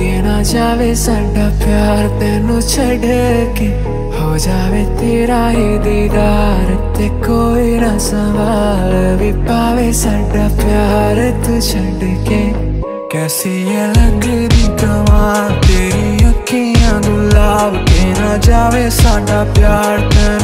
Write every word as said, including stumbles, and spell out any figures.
के ना जावे साडा प्यार, तेनू छड़ के हो जावे तेरा ही दीदार। ते कोई ना संभाल भी पावे साडा प्यार तू छड़ के। कैसी ये लगदी कमाल तेरी अखियां गुलाब, के ना जावे साडा प्यार।